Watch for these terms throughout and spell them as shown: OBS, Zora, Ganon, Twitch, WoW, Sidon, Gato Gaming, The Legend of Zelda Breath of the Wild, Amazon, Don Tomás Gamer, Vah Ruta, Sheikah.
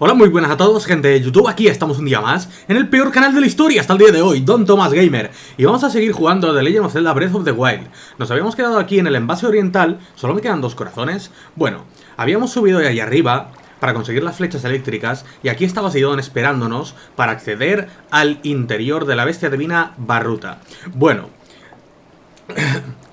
Hola, muy buenas a todos, gente de YouTube. Aquí estamos un día más en el peor canal de la historia hasta el día de hoy, Don Tomás Gamer. Y vamos a seguir jugando a The Legend of Zelda Breath of the Wild. Nos habíamos quedado aquí en el envase oriental. Solo me quedan 2 corazones. Bueno, habíamos subido de ahí arriba para conseguir las flechas eléctricas. Y aquí estaba Sidon esperándonos para acceder al interior de la bestia divina Vah Ruta. Bueno,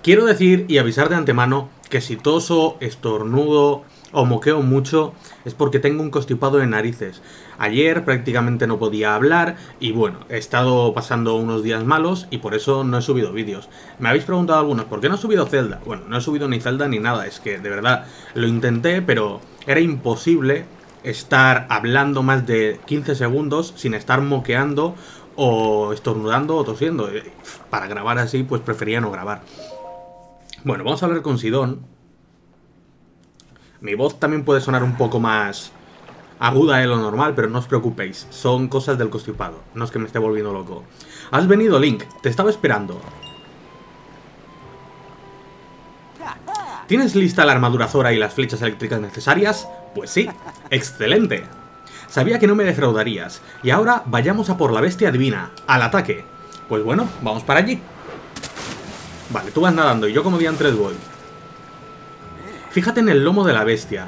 quiero decir y avisar de antemano que si toso, estornudo o moqueo mucho es porque tengo un constipado de narices. Ayer prácticamente no podía hablar y bueno, he estado pasando unos días malos y por eso no he subido vídeos. Me habéis preguntado algunos, ¿por qué no he subido Zelda? Bueno, no he subido ni Zelda ni nada, es que de verdad lo intenté, pero era imposible estar hablando más de 15 segundos sin estar moqueando o estornudando o tosiendo. Para grabar así, pues prefería no grabar. Bueno, vamos a hablar con Sidon. Mi voz también puede sonar un poco más aguda de lo normal, pero no os preocupéis, son cosas del constipado, no es que me esté volviendo loco. Has venido, Link, te estaba esperando. ¿Tienes lista la armadura Zora y las flechas eléctricas necesarias? Pues sí, excelente. Sabía que no me defraudarías. Y ahora vayamos a por la bestia divina, al ataque. Pues bueno, vamos para allí. Vale, tú vas nadando y yo como diantres voy. Fíjate en el lomo de la bestia.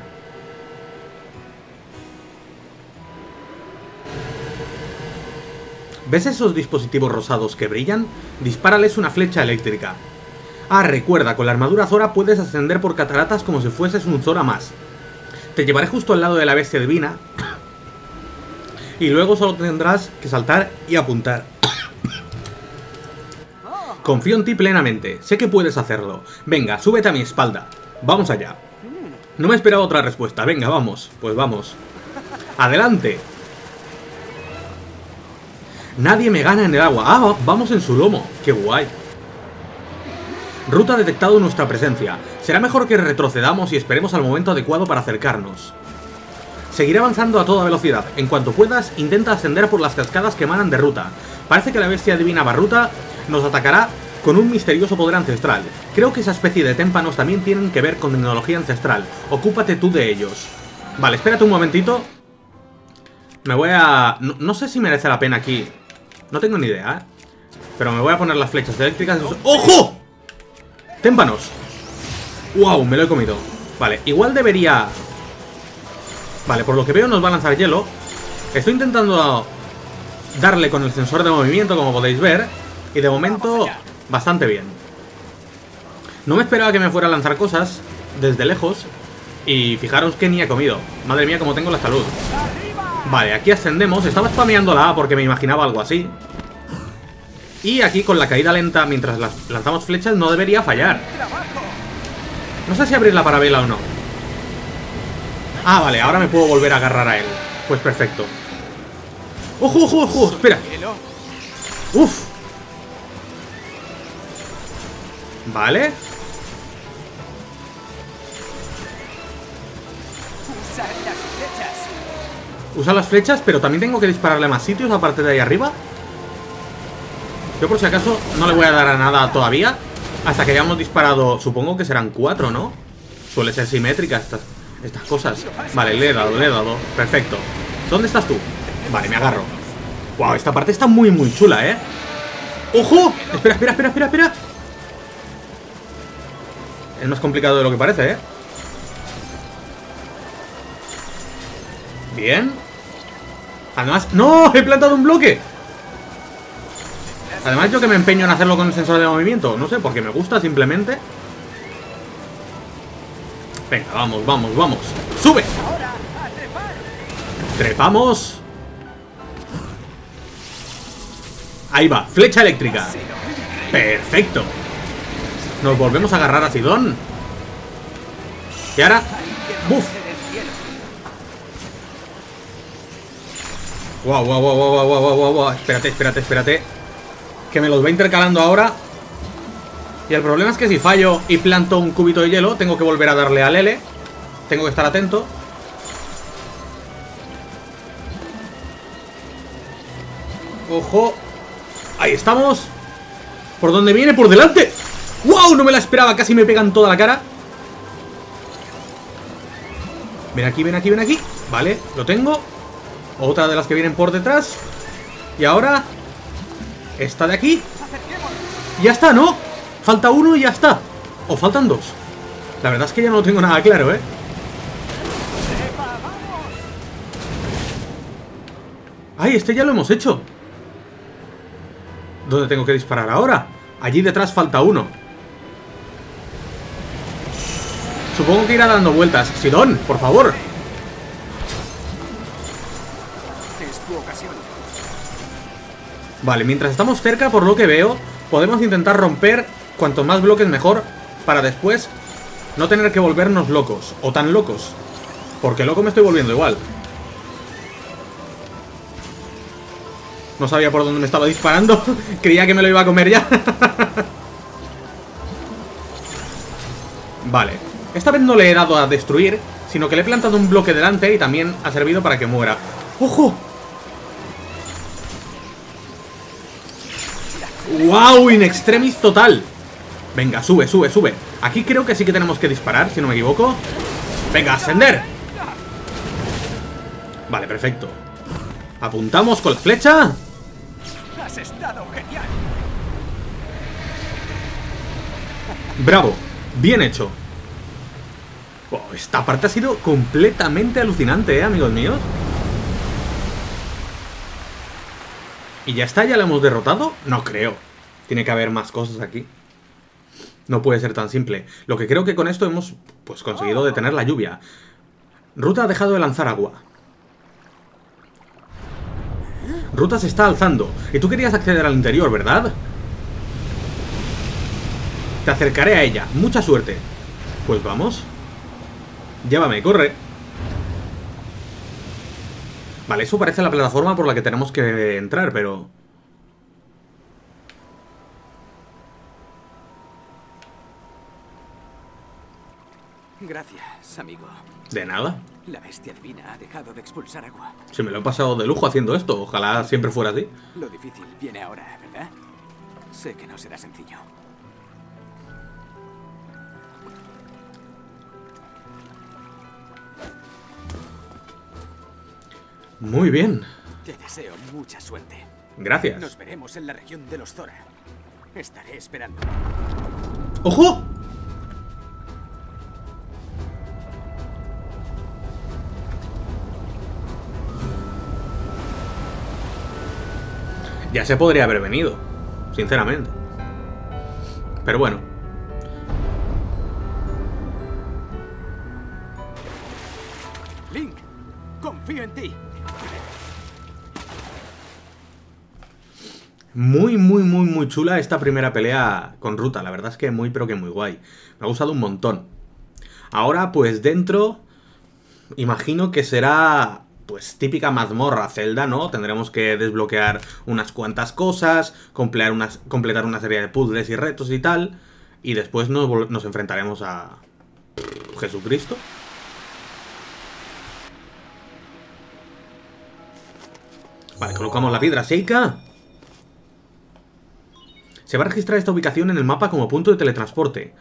¿Ves esos dispositivos rosados que brillan? Dispárales una flecha eléctrica. Ah, recuerda, con la armadura Zora puedes ascender por cataratas como si fueses un Zora más. Te llevaré justo al lado de la bestia divina y luego solo tendrás que saltar y apuntar. Confío en ti plenamente, sé que puedes hacerlo. Venga, súbete a mi espalda. Vamos allá. No me esperaba otra respuesta. Venga, vamos. Pues vamos. ¡Adelante! Nadie me gana en el agua. Ah, vamos en su lomo. ¡Qué guay! Ruta ha detectado nuestra presencia. Será mejor que retrocedamos y esperemos al momento adecuado para acercarnos. Seguiré avanzando a toda velocidad. En cuanto puedas, intenta ascender por las cascadas que emanan de Ruta. Parece que la bestia divina Vah Ruta nos atacará con un misterioso poder ancestral. Creo que esa especie de témpanos también tienen que ver con tecnología ancestral. Ocúpate tú de ellos. Vale, espérate un momentito. Me voy a... No sé si merece la pena aquí. No tengo ni idea, ¿eh? Pero me voy a poner las flechas eléctricas. ¡Ojo! ¡Témpanos! ¡Wow! Me lo he comido. Vale, igual debería... Vale, por lo que veo nos va a lanzar hielo. Estoy intentando darle con el sensor de movimiento, como podéis ver. Y de momento... bastante bien. No me esperaba que me fuera a lanzar cosas desde lejos. Y fijaros que ni he comido. Madre mía, cómo tengo la salud. Vale, aquí ascendemos. Estaba spameando la A porque me imaginaba algo así. Y aquí con la caída lenta mientras lanzamos flechas no debería fallar. No sé si abrir la parabela o no. Ah, vale, ahora me puedo volver a agarrar a él. Pues perfecto. ¡Ojo, ojo, ojo! Espera. ¡Uf! Vale. Usa las flechas, pero también tengo que dispararle a más sitios aparte de ahí arriba. Yo por si acaso no le voy a dar a nada todavía hasta que hayamos disparado, supongo que serán 4, ¿no? Suele ser simétrica estas cosas. Vale, le he dado. Perfecto. ¿Dónde estás tú? Vale, me agarro. Wow, esta parte está muy, muy chula, ¿eh? ¡Ojo! Espera. Es más complicado de lo que parece, ¿eh? Bien. Además... ¡No! ¡He plantado un bloque! Además yo que me empeño en hacerlo con el sensor de movimiento. No sé, porque me gusta simplemente. Venga, vamos. ¡Sube! ¡Trepamos! Ahí va, flecha eléctrica. ¡Perfecto! Nos volvemos a agarrar a Sidon. Y ahora... ¡Buf! Wow. Espérate. Que me los va intercalando ahora. Y el problema es que si fallo y planto un cubito de hielo, tengo que volver a darle al L. Tengo que estar atento. ¡Ojo! ¡Ahí estamos! ¿Por dónde viene? ¡Por delante! ¡Wow! No me la esperaba, casi me pegan toda la cara. Ven aquí. Vale, lo tengo. Otra de las que vienen por detrás. Y ahora... esta de aquí. Ya está, ¿no? Falta uno y ya está. O faltan dos. La verdad es que ya no tengo nada claro, ¿eh? ¡Ay, este ya lo hemos hecho! ¿Dónde tengo que disparar ahora? Allí detrás falta uno. Supongo que irá dando vueltas. Sidon, por favor. Es tu ocasión. Vale, mientras estamos cerca, por lo que veo, podemos intentar romper cuanto más bloques mejor, para después no tener que volvernos locos, o tan locos. Porque loco me estoy volviendo igual. No sabía por dónde me estaba disparando. Creía que me lo iba a comer ya. Vale. Esta vez no le he dado a destruir, sino que le he plantado un bloque delante y también ha servido para que muera. ¡Ojo! ¡Wow! In extremis total. Venga, sube, sube, sube. Aquí creo que sí que tenemos que disparar, si no me equivoco. ¡Venga, ascender! Vale, perfecto. Apuntamos con la flecha. Has estado genial. Bravo, bien hecho. Wow, esta parte ha sido completamente alucinante, amigos míos. ¿Y ya está? ¿Ya la hemos derrotado? No creo. Tiene que haber más cosas aquí. No puede ser tan simple. Lo que creo que con esto hemos pues conseguido detener la lluvia. Ruta ha dejado de lanzar agua. Ruta se está alzando. Y tú querías acceder al interior, ¿verdad? Te acercaré a ella. Mucha suerte. Pues vamos. Llévame, corre. Vale, eso parece la plataforma por la que tenemos que entrar, pero... Gracias, amigo. De nada. La bestia divina ha dejado de expulsar agua. Sí, me lo he pasado de lujo haciendo esto. Ojalá siempre fuera así. Lo difícil viene ahora, ¿verdad? Sé que no será sencillo. Muy bien. Te deseo mucha suerte. Gracias. Nos veremos en la región de los Zora. Estaré esperando. ¡Ojo! Ya se podría haber venido, sinceramente. Pero bueno. Link, confío en ti. Muy, muy, muy, muy chula esta primera pelea con Ruta. La verdad es que muy, pero que muy guay. Me ha gustado un montón. Ahora, pues dentro, imagino que será... pues típica mazmorra Zelda, ¿no? Tendremos que desbloquear unas cuantas cosas, completar una serie de puzzles y retos y tal. Y después nos enfrentaremos a... Jesucristo. Vale, colocamos la piedra Sheikah. Se va a registrar esta ubicación en el mapa como punto de teletransporte.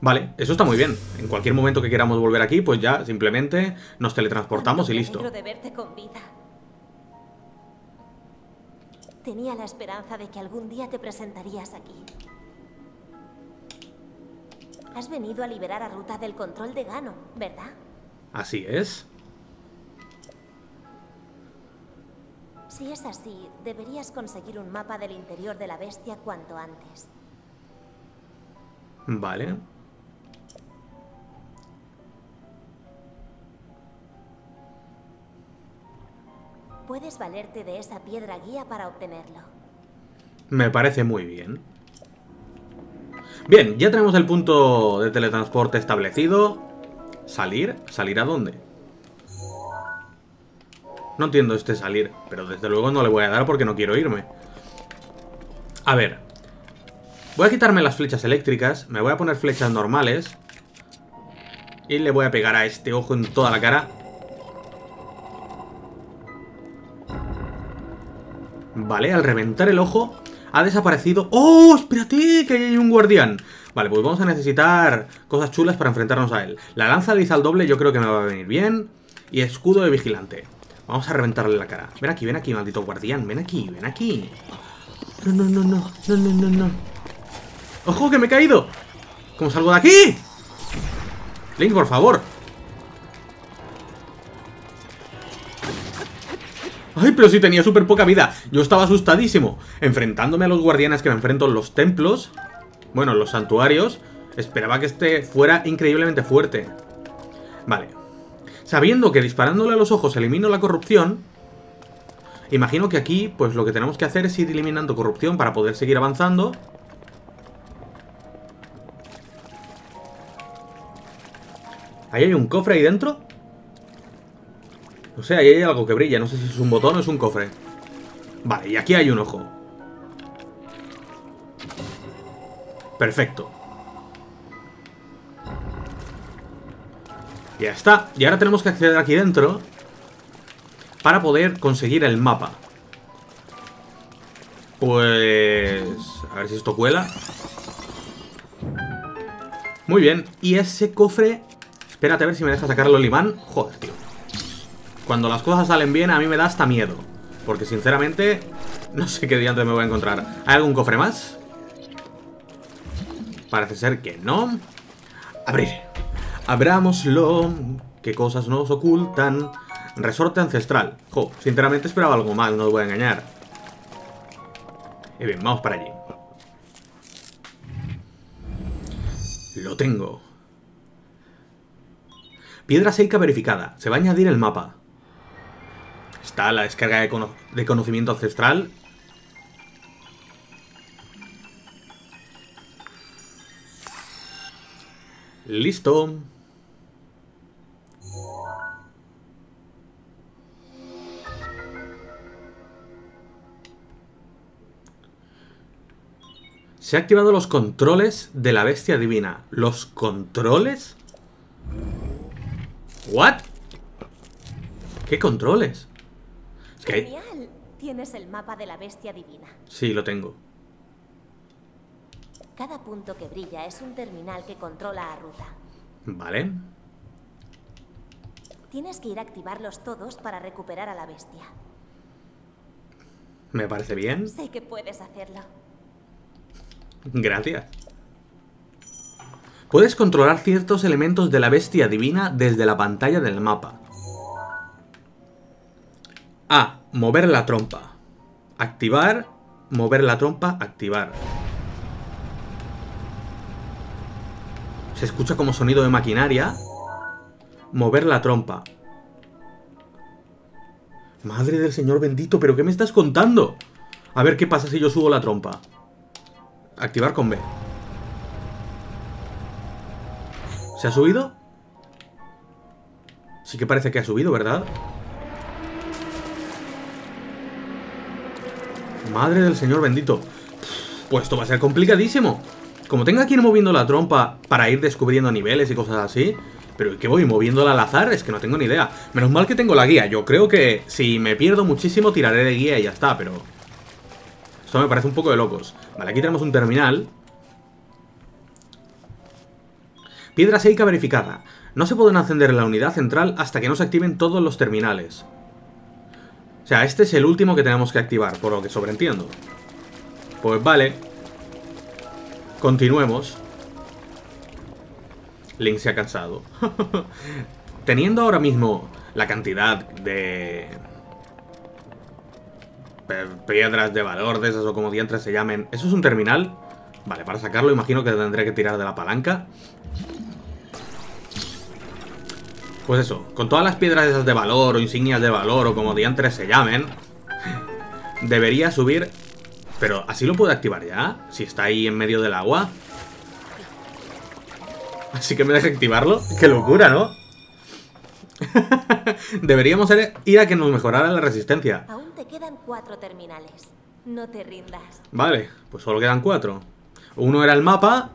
Vale, eso está muy bien. En cualquier momento que queramos volver aquí, pues ya simplemente nos teletransportamos y listo. De verte con vida. Tenía la esperanza de que algún día te presentarías aquí. Has venido a liberar a Ruta del control de Ganon, ¿verdad? Así es. Si es así, deberías conseguir un mapa del interior de la bestia cuanto antes. Vale. Puedes valerte de esa piedra guía para obtenerlo. Me parece muy bien. Bien, ya tenemos el punto de teletransporte establecido. ¿Salir? ¿Salir a dónde? No entiendo este salir, pero desde luego no le voy a dar porque no quiero irme. A ver. Voy a quitarme las flechas eléctricas. Me voy a poner flechas normales. Y le voy a pegar a este ojo en toda la cara. Vale, al reventar el ojo ha desaparecido... ¡Oh! ¡Espérate! Que hay un guardián. Vale, pues vamos a necesitar cosas chulas para enfrentarnos a él. La lanza de al doble yo creo que me va a venir bien. Y escudo de vigilante. Vamos a reventarle la cara. Ven aquí, maldito guardián. Ven aquí, No, no. ¡Ojo, que me he caído! ¿Cómo salgo de aquí? Link, por favor. Ay, pero sí tenía súper poca vida. Yo estaba asustadísimo. Enfrentándome a los guardianes que me enfrento en los templos. Bueno, en los santuarios. Esperaba que este fuera increíblemente fuerte. Vale. Sabiendo que disparándole a los ojos elimino la corrupción, imagino que aquí, pues lo que tenemos que hacer es ir eliminando corrupción para poder seguir avanzando. ¿Ahí hay un cofre ahí dentro? No sé, ahí hay algo que brilla. No sé si es un botón o es un cofre. Vale, y aquí hay un ojo. Perfecto. Ya está. Y ahora tenemos que acceder aquí dentro para poder conseguir el mapa. Pues... a ver si esto cuela. Muy bien. Y ese cofre... espérate a ver si me deja sacarlo el imán. Joder, tío. Cuando las cosas salen bien, a mí me da hasta miedo. Porque, sinceramente, no sé qué diantres me voy a encontrar. ¿Hay algún cofre más? Parece ser que no. Abrir. Abrámoslo. ¿Qué cosas nos ocultan? Resorte ancestral. Jo, sinceramente esperaba algo más, no os voy a engañar. Y bien, vamos para allí. Lo tengo. Piedra Sheikah verificada. Se va a añadir el mapa. Está la descarga de conocimiento ancestral. Listo. Se han activado los controles de la bestia divina. ¿Los controles? ¿What? ¿Qué controles? Es que hay... tienes el mapa de la bestia divina. Sí, lo tengo. Cada punto que brilla es un terminal que controla a Ruta. Vale. Tienes que ir a activarlos todos para recuperar a la bestia. Me parece bien. Sé que puedes hacerlo. Gracias. Puedes controlar ciertos elementos de la bestia divina desde la pantalla del mapa. A. Mover la trompa. Activar. Mover la trompa. Activar. Se escucha como sonido de maquinaria. Mover la trompa. Madre del Señor bendito, ¿pero qué me estás contando? A ver qué pasa si yo subo la trompa. Activar con B. ¿Se ha subido? Sí que parece que ha subido, ¿verdad? Madre del Señor bendito. Pues esto va a ser complicadísimo. Como tenga que ir moviendo la trompa para ir descubriendo niveles y cosas así. Pero ¿qué voy? ¿Moviéndola al azar? Es que no tengo ni idea. Menos mal que tengo la guía. Yo creo que si me pierdo muchísimo tiraré de guía y ya está, pero... esto me parece un poco de locos. Vale, aquí tenemos un terminal. Piedra Sheikah verificada. No se pueden encender la unidad central hasta que no se activen todos los terminales. O sea, este es el último que tenemos que activar, por lo que sobreentiendo. Pues vale. Continuemos. Link se ha cansado. Teniendo ahora mismo la cantidad de... piedras de valor, de esas o como diantres se llamen. ¿Eso es un terminal? Vale, para sacarlo imagino que tendré que tirar de la palanca. Pues eso, con todas las piedras esas de valor o insignias de valor o como diantres se llamen, debería subir. Pero así lo puedo activar ya, si está ahí en medio del agua. Así que me deja activarlo. ¡Qué locura!, ¿no? Deberíamos ir a que nos mejorara la resistencia. Aún te quedan 4 terminales. No te rindas. Vale, pues solo quedan 4. Uno era el mapa.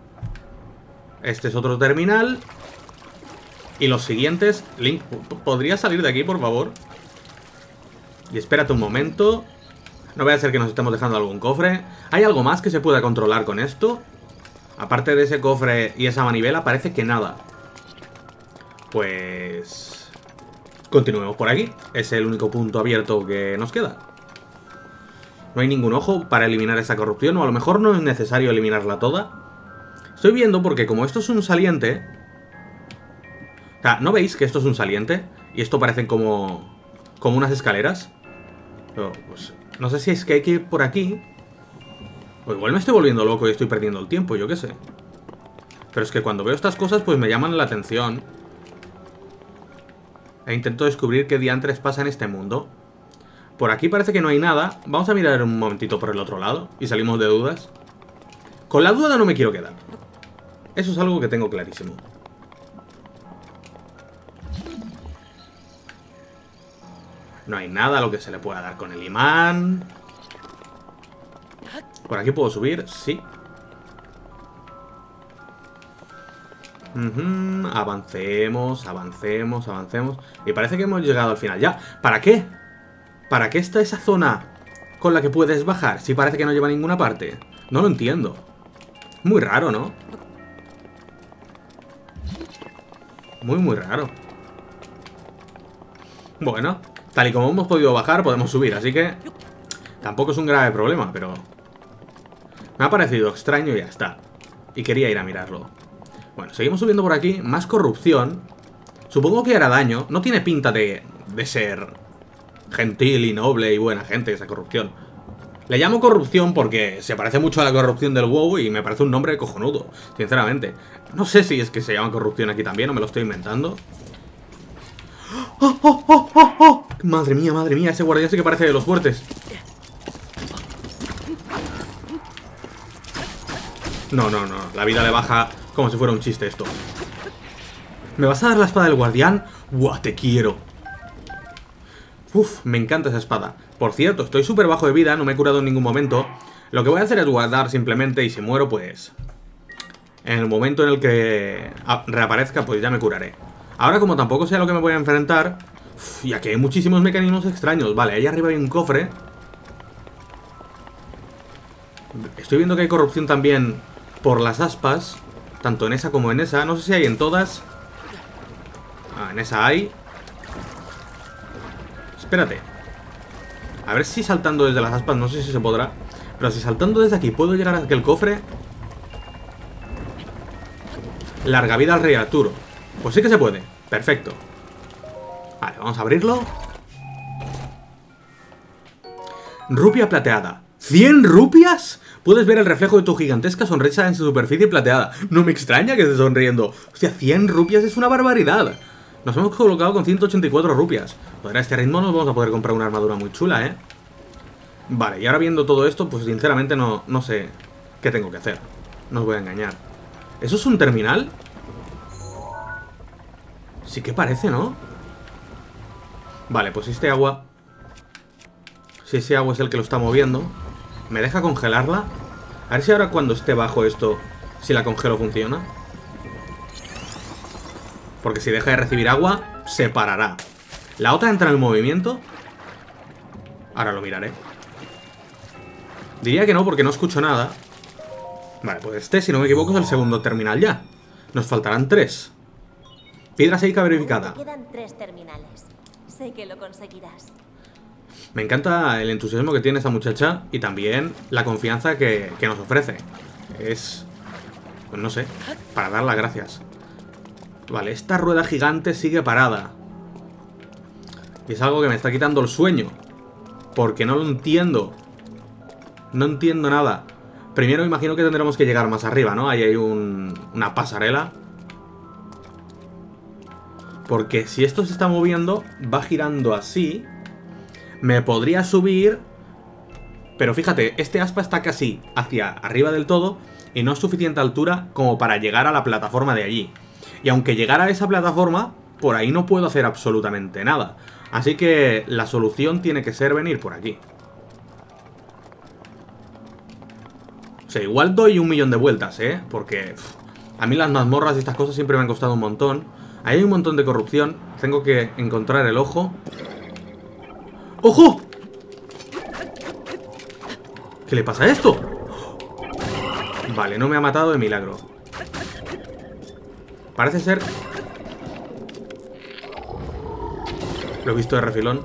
Este es otro terminal. Y los siguientes... Link, ¿podrías salir de aquí, por favor? Y espérate un momento. No vaya a ser que nos estemos dejando algún cofre. ¿Hay algo más que se pueda controlar con esto? Aparte de ese cofre y esa manivela, parece que nada. Pues... Continuemos por aquí. Es el único punto abierto que nos queda. No hay ningún ojo para eliminar esa corrupción, o a lo mejor no es necesario eliminarla toda. Estoy viendo porque como esto es un saliente... O sea, ¿no veis que esto es un saliente? Y esto parecen como unas escaleras. Pero, pues, no sé si es que hay que ir por aquí. O igual me estoy volviendo loco y estoy perdiendo el tiempo, yo qué sé. Pero es que cuando veo estas cosas, pues me llaman la atención. E intento descubrir qué diantres pasa en este mundo. Por aquí parece que no hay nada. Vamos a mirar un momentito por el otro lado y salimos de dudas. Con la duda no me quiero quedar. Eso es algo que tengo clarísimo. No hay nada a lo que se le pueda dar con el imán. ¿Por aquí puedo subir? Sí. Avancemos, avancemos, avancemos. Y parece que hemos llegado al final ya. ¿Para qué? ¿Para qué está esa zona con la que puedes bajar si parece que no lleva a ninguna parte? No lo entiendo. Muy raro, ¿no? Muy, muy raro. Bueno, tal y como hemos podido bajar, podemos subir. Así que tampoco es un grave problema, pero... me ha parecido extraño y ya está. Y quería ir a mirarlo. Bueno, seguimos subiendo por aquí. Más corrupción. Supongo que hará daño. No tiene pinta de ser gentil y noble y buena gente esa corrupción. Le llamo corrupción porque se parece mucho a la corrupción del WoW y me parece un nombre cojonudo, sinceramente. No sé si es que se llama corrupción aquí también o me lo estoy inventando. ¡Oh, oh, oh, oh, oh! Madre mía, ese guardián sí que parece de los fuertes. No, no, no. La vida le baja... como si fuera un chiste esto. ¿Me vas a dar la espada del guardián? ¡Buah, te quiero! Uf, me encanta esa espada. Por cierto, estoy súper bajo de vida, no me he curado en ningún momento. Lo que voy a hacer es guardar simplemente y si muero, pues... en el momento en el que reaparezca, pues ya me curaré. Ahora, como tampoco sé a lo que me voy a enfrentar... uf, ya que hay muchísimos mecanismos extraños. Vale, ahí arriba hay un cofre. Estoy viendo que hay corrupción también por las aspas. Tanto en esa como en esa. No sé si hay en todas. Ah, en esa hay. Espérate. A ver si saltando desde las aspas. No sé si se podrá. Pero si saltando desde aquí puedo llegar a aquel cofre. Larga vida al rey Arturo. Pues sí que se puede. Perfecto. Vale, vamos a abrirlo. Rupia plateada. ¿100 rupias? Puedes ver el reflejo de tu gigantesca sonrisa en su superficie plateada. No me extraña que estés sonriendo. Hostia, 100 rupias es una barbaridad. Nos hemos colocado con 184 rupias. Pues a este ritmo nos vamos a poder comprar una armadura muy chula, ¿eh? Vale, y ahora viendo todo esto, pues sinceramente no sé qué tengo que hacer. No os voy a engañar. ¿Eso es un terminal? Sí que parece, ¿no? Vale, pues este agua... si ese agua es el que lo está moviendo... ¿me deja congelarla? A ver si ahora cuando esté bajo esto, si la congelo funciona. Porque si deja de recibir agua, se parará. ¿La otra entra en el movimiento? Ahora lo miraré. Diría que no, porque no escucho nada. Vale, pues este, si no me equivoco, es el segundo terminal ya. Nos faltarán 3. Piedra Sheikah verificada. Te quedan 3 terminales. Sé que lo conseguirás. Me encanta el entusiasmo que tiene esta muchacha y también la confianza que nos ofrece. Es... pues no sé, para dar las gracias. Vale, esta rueda gigante sigue parada. Y es algo que me está quitando el sueño. Porque no lo entiendo. No entiendo nada. Primero imagino que tendremos que llegar más arriba, ¿no? Ahí hay una pasarela. Porque si esto se está moviendo, va girando así... me podría subir, pero fíjate, este aspa está casi hacia arriba del todo y no es suficiente altura como para llegar a la plataforma de allí. Y aunque llegara a esa plataforma, por ahí no puedo hacer absolutamente nada. Así que la solución tiene que ser venir por aquí. O sea, igual doy 1.000.000 de vueltas, ¿eh? Porque a mí las mazmorras y estas cosas siempre me han costado un montón. Ahí hay un montón de corrupción, tengo que encontrar el ojo... ¡ojo! ¿Qué le pasa a esto? Vale, no me ha matado de milagro. Parece ser... Lo he visto de refilón.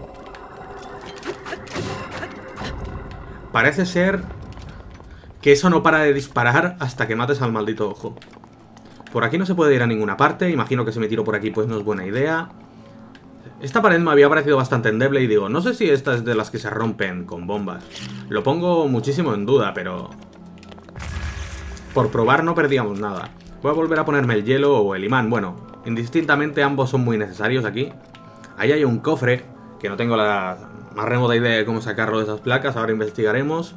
Parece ser que eso no para de disparar hasta que mates al maldito ojo. Por aquí no se puede ir a ninguna parte. Imagino que si me tiro por aquí pues no es buena idea. Esta pared me había parecido bastante endeble y digo, no sé si esta es de las que se rompen con bombas. Lo pongo muchísimo en duda, pero por probar no perdíamos nada. Voy a volver a ponerme el hielo o el imán. Bueno, indistintamente ambos son muy necesarios aquí. Ahí hay un cofre que no tengo la más remota idea de cómo sacarlo de esas placas. Ahora investigaremos.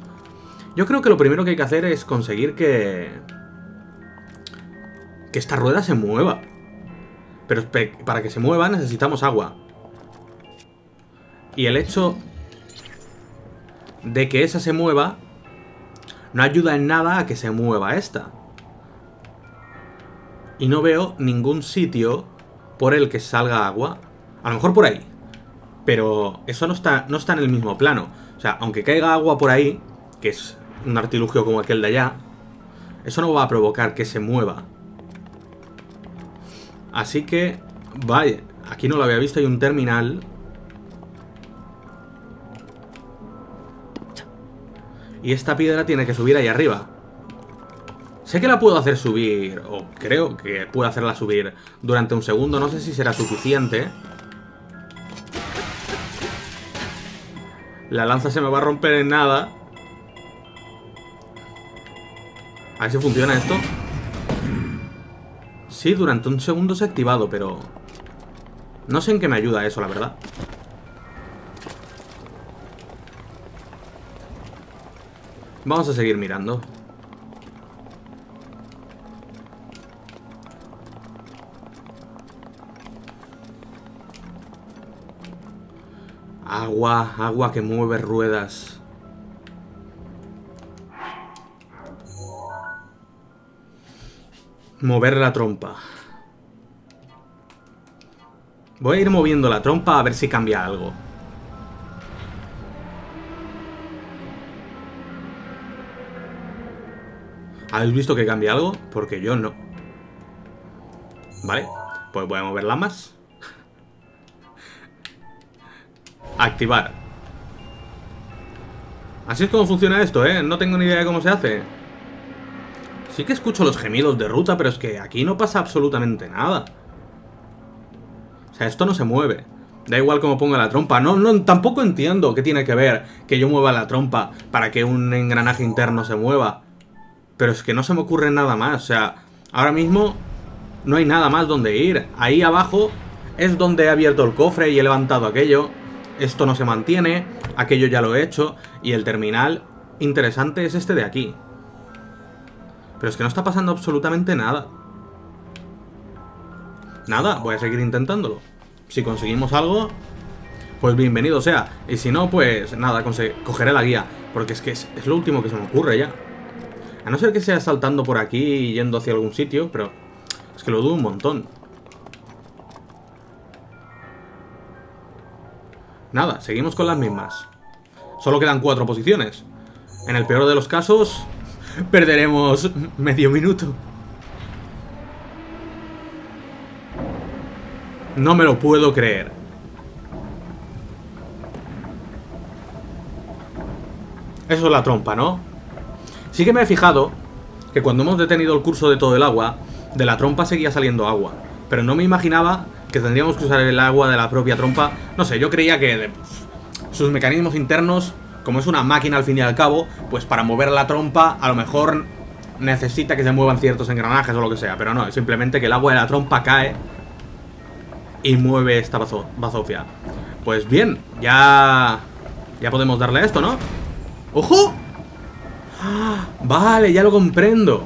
Yo creo que lo primero que hay que hacer es conseguir que esta rueda se mueva. Pero para que se mueva necesitamos agua. Y el hecho de que esa se mueva no ayuda en nada a que se mueva esta. Y no veo ningún sitio por el que salga agua. A lo mejor por ahí. Pero eso no está en el mismo plano. O sea, aunque caiga agua por ahí, que es un artilugio como aquel de allá, eso no va a provocar que se mueva. Así que, vaya, aquí no lo había visto, hay un terminal. Y esta piedra tiene que subir ahí arriba. Sé que la puedo hacer subir, o creo que puedo hacerla subir durante un segundo. No sé si será suficiente. La lanza se me va a romper en nada. A ver si funciona esto. Sí, durante un segundo se ha activado, pero no sé en qué me ayuda eso, la verdad. Vamos a seguir mirando. Agua, agua que mueve ruedas. Mover la trompa. Voy a ir moviendo la trompa a ver si cambia algo. ¿Habéis visto que cambia algo? Porque yo no. Vale, pues voy a moverla más. Activar. Así es como funciona esto, ¿eh? No tengo ni idea de cómo se hace. Sí que escucho los gemidos de Ruta, pero es que aquí no pasa absolutamente nada. O sea, esto no se mueve. Da igual cómo ponga la trompa. No, tampoco entiendo qué tiene que ver que yo mueva la trompa para que un engranaje interno se mueva. Pero es que no se me ocurre nada más. O sea, ahora mismo no hay nada más donde ir. Ahí abajo es donde he abierto el cofre y he levantado aquello. Esto no se mantiene. Aquello ya lo he hecho. Y el terminal interesante es este de aquí. Pero es que no está pasando absolutamente nada. Nada, voy a seguir intentándolo. Si conseguimos algo, pues bienvenido sea. Y si no, pues nada, cogeré la guía. Porque es que es lo último que se me ocurre ya. A no ser que sea saltando por aquí y yendo hacia algún sitio, pero es que lo dudo un montón. Nada, seguimos con las mismas. Solo quedan 4 posiciones. En el peor de los casos perderemos medio minuto. No me lo puedo creer. Eso es la trompa, ¿no? Sí que me he fijado que cuando hemos detenido el curso de todo el agua, de la trompa seguía saliendo agua. Pero no me imaginaba que tendríamos que usar el agua de la propia trompa. No sé, yo creía que sus mecanismos internos, como es una máquina al fin y al cabo, pues para mover la trompa a lo mejor necesita que se muevan ciertos engranajes o lo que sea. Pero no, es simplemente que el agua de la trompa cae y mueve esta bazofia. Pues bien, ya podemos darle a esto, ¿no? ¡Ojo! ¡Ah! Vale, ya lo comprendo.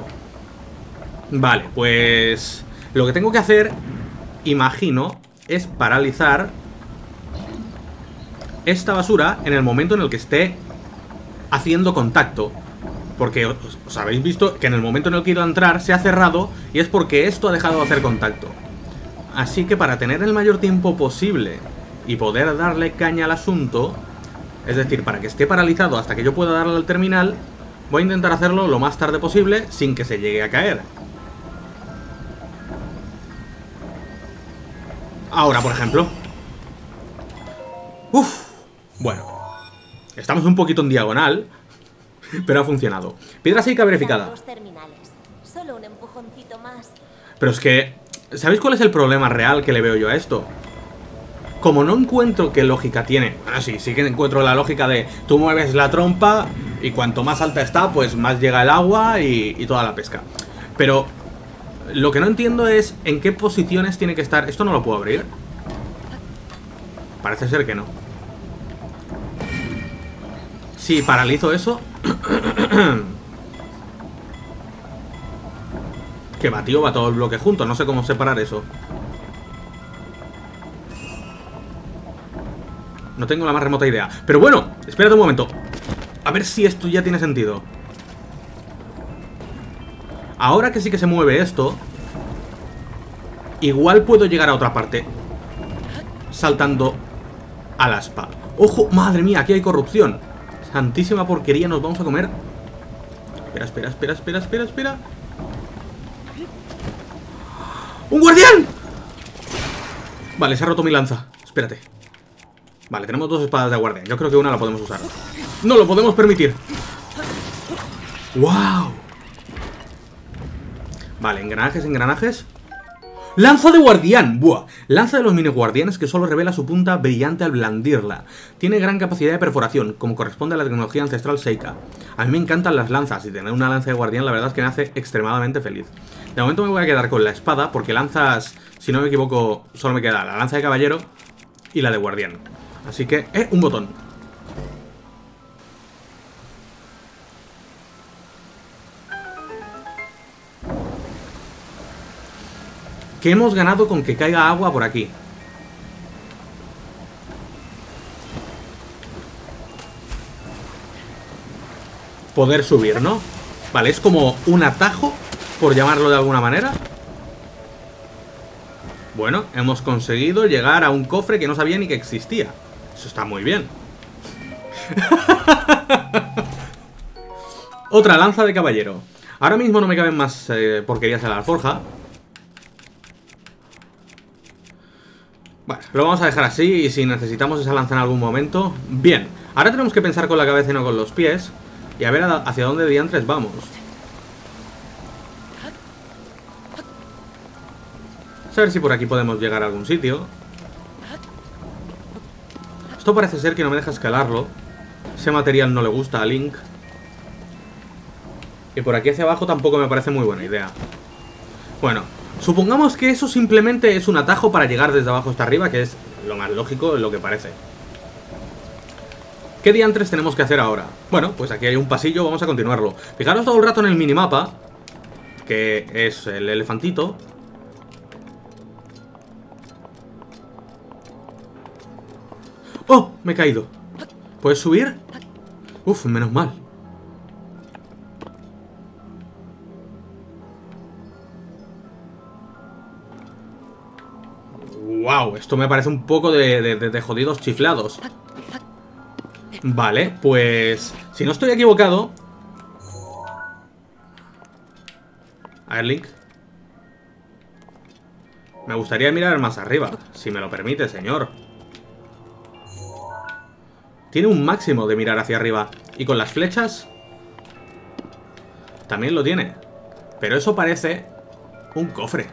Vale, pues lo que tengo que hacer, imagino, es paralizar esta basura en el momento en el que esté haciendo contacto. Porque os habéis visto que en el momento en el que he ido a entrar se ha cerrado, y es porque esto ha dejado de hacer contacto. Así que para tener el mayor tiempo posible y poder darle caña al asunto, es decir, para que esté paralizado hasta que yo pueda darle al terminal, voy a intentar hacerlo lo más tarde posible sin que se llegue a caer. Ahora, por ejemplo. Uf, bueno, estamos un poquito en diagonal, pero ha funcionado. Piedra Sheikah verificada. Solo un empujoncito más. Pero es que, ¿sabéis cuál es el problema real que le veo yo a esto? Como no encuentro qué lógica tiene. Bueno, sí, sí que encuentro la lógica de tú mueves la trompa y cuanto más alta está, pues más llega el agua y toda la pesca. Pero lo que no entiendo es en qué posiciones tiene que estar. ¿Esto no lo puedo abrir? Parece ser que no. Sí, paralizo eso. Que va, tío, va todo el bloque junto. No sé cómo separar eso. No tengo la más remota idea. Pero bueno, espérate un momento. A ver si esto ya tiene sentido. Ahora que sí que se mueve esto, igual puedo llegar a otra parte saltando al aspa. ¡Ojo! ¡Madre mía! Aquí hay corrupción. Santísima porquería, nos vamos a comer. Espera, espera, espera, espera, espera, espera. ¡Un guardián! Vale, se ha roto mi lanza. Espérate. Vale, tenemos dos espadas de guardián. Yo creo que una la podemos usar. ¡No lo podemos permitir! ¡Wow! Vale, engranajes, engranajes. ¡Lanza de guardián! ¡Buah! Lanza de los mini guardianes que solo revela su punta brillante al blandirla. Tiene gran capacidad de perforación, como corresponde a la tecnología ancestral Sheikah. A mí me encantan las lanzas y tener una lanza de guardián la verdad es que me hace extremadamente feliz. De momento me voy a quedar con la espada porque lanzas, si no me equivoco, solo me queda la lanza de caballero y la de guardián. Así que... ¡eh! Un botón. Que hemos ganado con que caiga agua por aquí. Poder subir, ¿no? Vale, es como un atajo, por llamarlo de alguna manera. Bueno, hemos conseguido llegar a un cofre que no sabía ni que existía. Eso está muy bien. Otra lanza de caballero. Ahora mismo no me caben más porquerías a la alforja. Bueno, lo vamos a dejar así y si necesitamos esa lanza en algún momento... Bien, ahora tenemos que pensar con la cabeza y no con los pies. Y a ver hacia dónde diantres vamos. A ver si por aquí podemos llegar a algún sitio. Esto parece ser que no me deja escalarlo. Ese material no le gusta a Link. Y por aquí hacia abajo tampoco me parece muy buena idea. Bueno... supongamos que eso simplemente es un atajo para llegar desde abajo hasta arriba, que es lo más lógico, lo que parece. ¿Qué diantres tenemos que hacer ahora? Bueno, pues aquí hay un pasillo, vamos a continuarlo. Fijaros todo el rato en el minimapa, que es el elefantito. ¡Oh! Me he caído. ¿Puedes subir? Uf, menos mal. Wow, esto me parece un poco de jodidos chiflados. Vale, pues... si no estoy equivocado... A ver, Link. Me gustaría mirar más arriba, si me lo permite, señor. Tiene un máximo de mirar hacia arriba. Y con las flechas... también lo tiene. Pero eso parece... un cofre.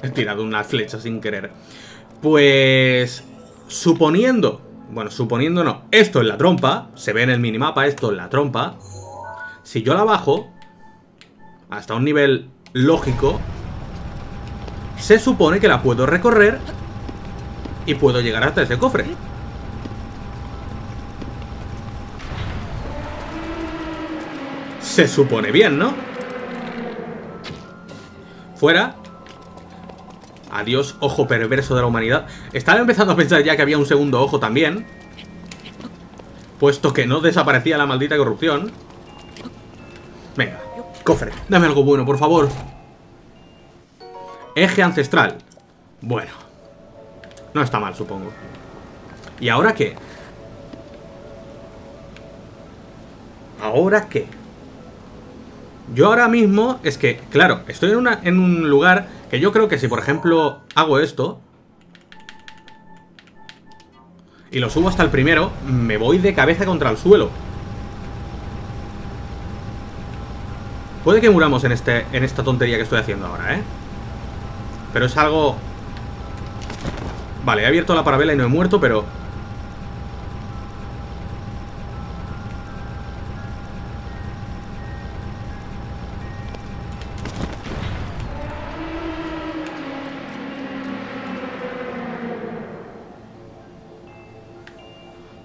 He tirado una flecha sin querer. Pues... suponiendo... bueno, suponiendo no. Esto es la trompa. Se ve en el minimapa. Esto es la trompa. Si yo la bajo... hasta un nivel lógico... se supone que la puedo recorrer... y puedo llegar hasta ese cofre. Se supone bien, ¿no? Fuera... adiós, ojo perverso de la humanidad. Estaba empezando a pensar ya que había un segundo ojo también, puesto que no desaparecía la maldita corrupción. Venga, cofre, dame algo bueno, por favor. Eje ancestral. Bueno, no está mal, supongo. ¿Y ahora qué? ¿Ahora qué? Yo ahora mismo, es que, claro, estoy en un lugar que yo creo que si, por ejemplo, hago esto, y lo subo hasta el primero, me voy de cabeza contra el suelo. Puede que muramos en esta tontería que estoy haciendo ahora, ¿eh? Pero es algo... Vale, he abierto la parabela y no he muerto, pero...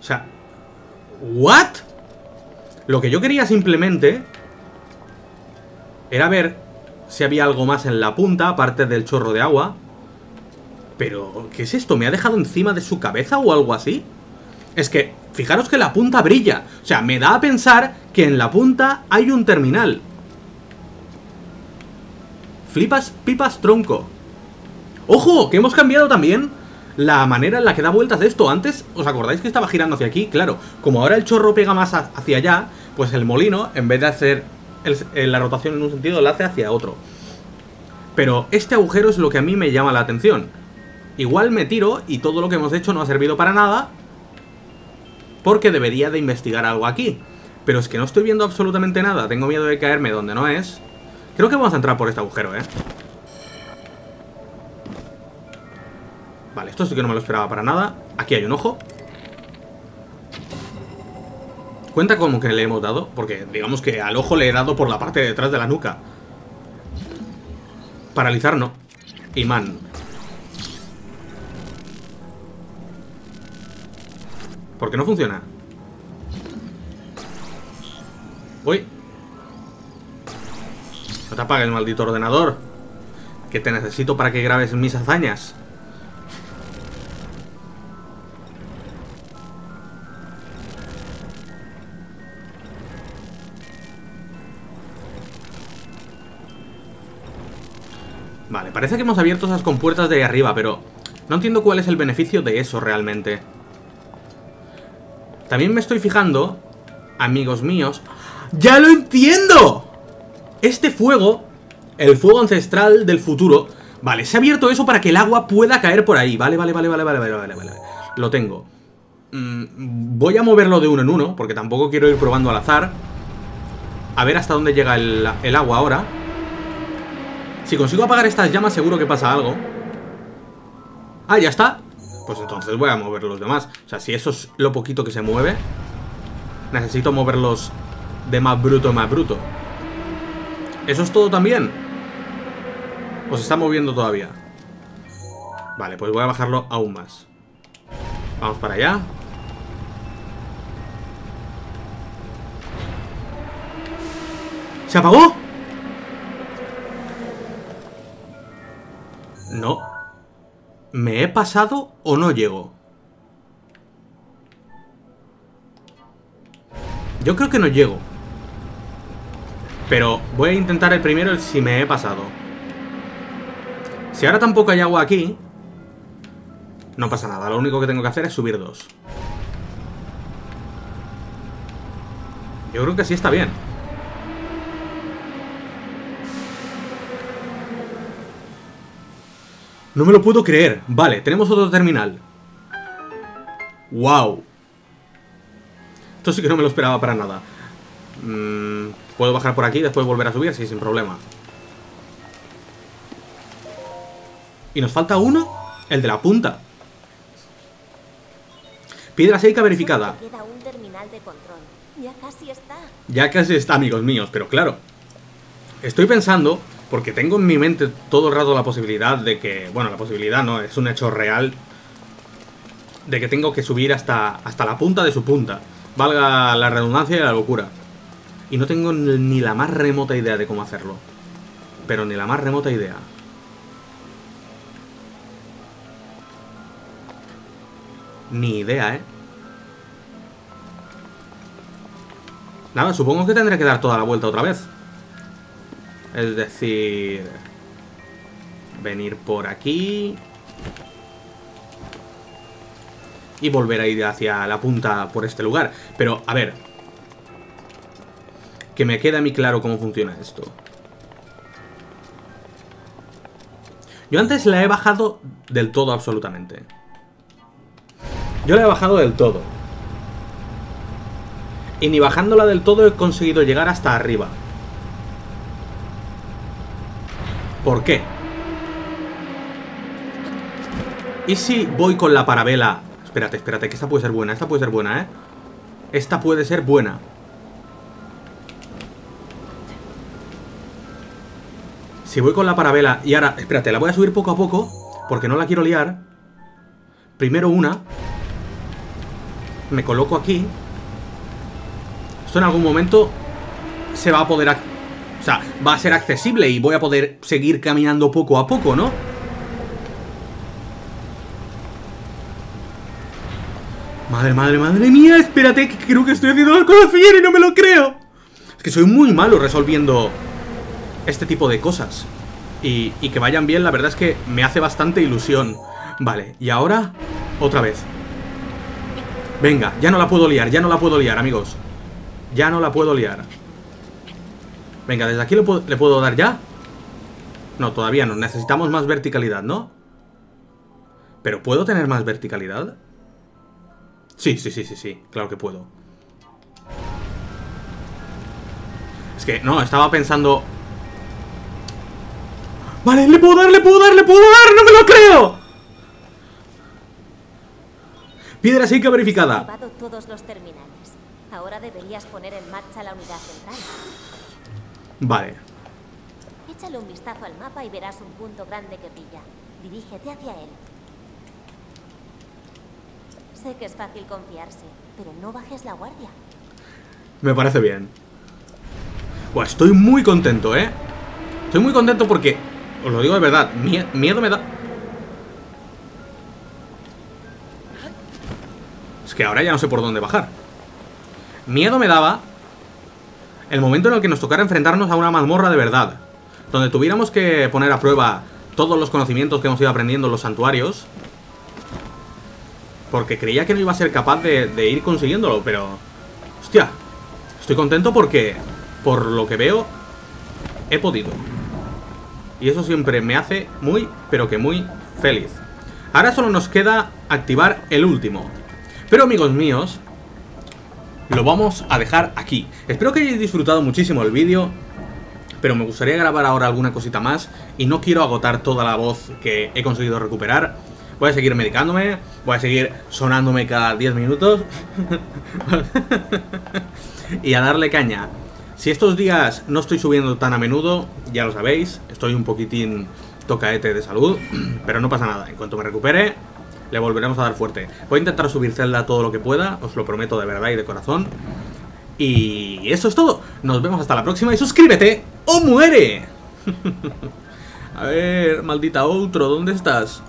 O sea... ¿What? Lo que yo quería simplemente... era ver si había algo más en la punta, aparte del chorro de agua. Pero, ¿qué es esto? ¿Me ha dejado encima de su cabeza o algo así? Es que, fijaros que la punta brilla. O sea, me da a pensar que en la punta hay un terminal. Flipas, pipas, tronco. ¡Ojo! Que hemos cambiado también la manera en la que da vueltas de esto. Antes, ¿os acordáis que estaba girando hacia aquí? Claro, como ahora el chorro pega más hacia allá, pues el molino, en vez de hacer... la rotación en un sentido la hace hacia otro. Pero este agujero es lo que a mí me llama la atención. Igual me tiro y todo lo que hemos hecho no ha servido para nada, porque debería de investigar algo aquí. Pero es que no estoy viendo absolutamente nada. Tengo miedo de caerme donde no es. Creo que vamos a entrar por este agujero, ¿eh? Vale, esto sí que no me lo esperaba para nada. Aquí hay un ojo. Cuenta como que le hemos dado, porque digamos que al ojo le he dado por la parte de detrás de la nuca. Paralizar no. Imán. ¿Por qué no funciona? Uy. No te apagues, maldito ordenador, que te necesito para que grabes mis hazañas. Vale, parece que hemos abierto esas compuertas de ahí arriba, pero no entiendo cuál es el beneficio de eso realmente. También me estoy fijando, amigos míos... ¡Ya lo entiendo! Este fuego, el fuego ancestral del futuro... Vale, se ha abierto eso para que el agua pueda caer por ahí. Vale, vale, vale, vale, vale, vale, vale, vale. Lo tengo. Voy a moverlo de uno en uno, porque tampoco quiero ir probando al azar. A ver hasta dónde llega el agua ahora. Si consigo apagar estas llamas seguro que pasa algo. Ah, ya está. Pues entonces voy a mover los demás. O sea, si eso es lo poquito que se mueve, necesito moverlos de más bruto en más bruto. ¿Eso es todo también? ¿O se está moviendo todavía? Vale, pues voy a bajarlo aún más. Vamos para allá. ¿Se apagó? No. ¿Me he pasado o no llego? Yo creo que no llego. Pero voy a intentar el primero, el si me he pasado. Si ahora tampoco hay agua aquí, no pasa nada. Lo único que tengo que hacer es subir dos. Yo creo que sí está bien. No me lo puedo creer. Vale, tenemos otro terminal. ¡Wow! Esto sí que no me lo esperaba para nada. Puedo bajar por aquí y después volver a subir, sí, sin problema. ¿Y nos falta uno? El de la punta. Piedra Sheikah verificada. Queda un terminal de control. Ya casi está. Ya casi está, amigos míos, pero claro. Estoy pensando... porque tengo en mi mente todo el rato la posibilidad de que... bueno, la posibilidad no, es un hecho real, de que tengo que subir hasta la punta de su punta. Valga la redundancia y la locura. Y no tengo ni la más remota idea de cómo hacerlo. Pero ni la más remota idea. Ni idea, ¿eh? Nada, supongo que tendré que dar toda la vuelta otra vez. Es decir... venir por aquí... y volver a ir hacia la punta por este lugar. Pero, a ver... que me queda a mí claro cómo funciona esto. Yo antes la he bajado del todo absolutamente. Yo la he bajado del todo. Y ni bajándola del todo he conseguido llegar hasta arriba. ¿Por qué? ¿Y si voy con la parabela? Espérate, espérate, que esta puede ser buena. Esta puede ser buena, ¿eh? Esta puede ser buena. Si voy con la parabela y ahora... Espérate, la voy a subir poco a poco porque no la quiero liar. Primero una. Me coloco aquí. Esto en algún momento se va a poder... O sea, va a ser accesible y voy a poder seguir caminando poco a poco, ¿no? Madre, madre, madre mía, espérate, que creo que estoy haciendo las cosas bien y no me lo creo. Es que soy muy malo resolviendo este tipo de cosas. Y que vayan bien, la verdad es que me hace bastante ilusión. Vale, y ahora, otra vez. Venga, ya no la puedo liar, ya no la puedo liar, amigos. Ya no la puedo liar. Venga, desde aquí le puedo dar ya. No, todavía no, necesitamos más verticalidad, ¿no? ¿Pero puedo tener más verticalidad? Sí, sí, sí, sí, sí, claro que puedo. Es que, no, estaba pensando... Vale, le puedo dar, le puedo dar, le puedo dar, no me lo creo. Piedra Sheikah verificada. Has activado todos los terminales. Ahora deberías poner en marcha la unidad central. Vale. Échale un vistazo al mapa y verás un punto grande que brilla. Dirígete hacia él. Sé que es fácil confiarse, pero no bajes la guardia. Me parece bien. Buah, estoy muy contento, ¿eh? Estoy muy contento porque, os lo digo de verdad, miedo me da. Es que ahora ya no sé por dónde bajar. Miedo me daba el momento en el que nos tocara enfrentarnos a una mazmorra de verdad, donde tuviéramos que poner a prueba todos los conocimientos que hemos ido aprendiendo en los santuarios. Porque creía que no iba a ser capaz de ir consiguiéndolo, pero... Hostia, estoy contento porque, por lo que veo, he podido. Y eso siempre me hace muy, pero que muy feliz. Ahora solo nos queda activar el último. Pero amigos míos, lo vamos a dejar aquí. Espero que hayáis disfrutado muchísimo el vídeo, pero me gustaría grabar ahora alguna cosita más. Y no quiero agotar toda la voz que he conseguido recuperar. Voy a seguir medicándome, voy a seguir sonándome cada 10 minutos y a darle caña. Si estos días no estoy subiendo tan a menudo, ya lo sabéis, estoy un poquitín tocaete de salud, pero no pasa nada. En cuanto me recupere, le volveremos a dar fuerte. Voy a intentar subir Zelda todo lo que pueda, os lo prometo de verdad y de corazón. Y eso es todo. Nos vemos hasta la próxima y suscríbete o muere. A ver, maldita otro, ¿dónde estás?